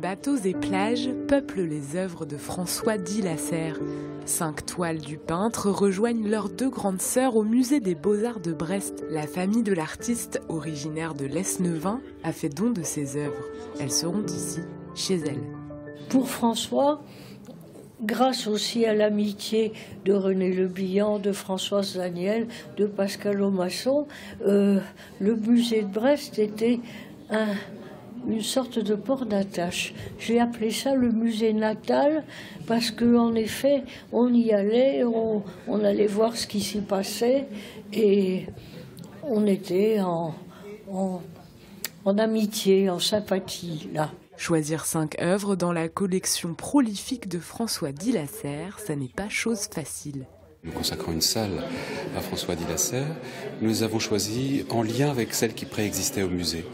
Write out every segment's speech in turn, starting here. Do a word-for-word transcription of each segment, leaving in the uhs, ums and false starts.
Bateaux et plages peuplent les œuvres de François Dilasser. Cinq toiles du peintre rejoignent leurs deux grandes sœurs au musée des Beaux-Arts de Brest. La famille de l'artiste, originaire de l'Esnevin, a fait don de ses œuvres. Elles seront ici, chez elle. Pour François, grâce aussi à l'amitié de René Le Bihan, de Françoise Daniel, de Pascal Omasson, euh, le musée de Brest était un... une sorte de port d'attache. J'ai appelé ça le musée natal parce qu'en effet, on y allait, on, on allait voir ce qui s'y passait et on était en, en, en amitié, en sympathie, là. Choisir cinq œuvres dans la collection prolifique de François Dilasser, ça n'est pas chose facile. Nous consacrons une salle à François Dilasser. Nous avons choisi en lien avec celle qui préexistait au musée.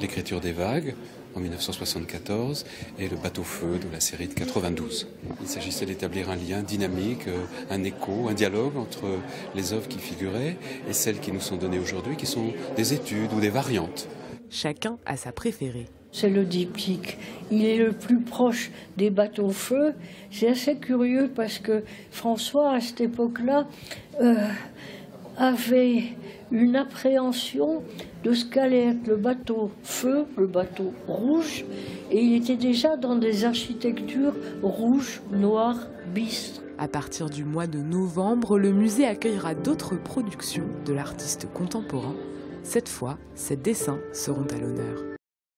L'écriture des vagues en mille neuf cent soixante-quatorze et le bateau-feu de la série de quatre-vingt-douze. Il s'agissait d'établir un lien dynamique, un écho, un dialogue entre les œuvres qui figuraient et celles qui nous sont données aujourd'hui, qui sont des études ou des variantes. Chacun a sa préférée. C'est le diptyque. Il est le plus proche des bateaux-feu. C'est assez curieux parce que François, à cette époque-là, euh, avait une appréhension de ce qu'allait être le bateau feu, le bateau rouge, et il était déjà dans des architectures rouge, noir, bistre. À partir du mois de novembre, le musée accueillera d'autres productions de l'artiste contemporain. Cette fois, ses dessins seront à l'honneur.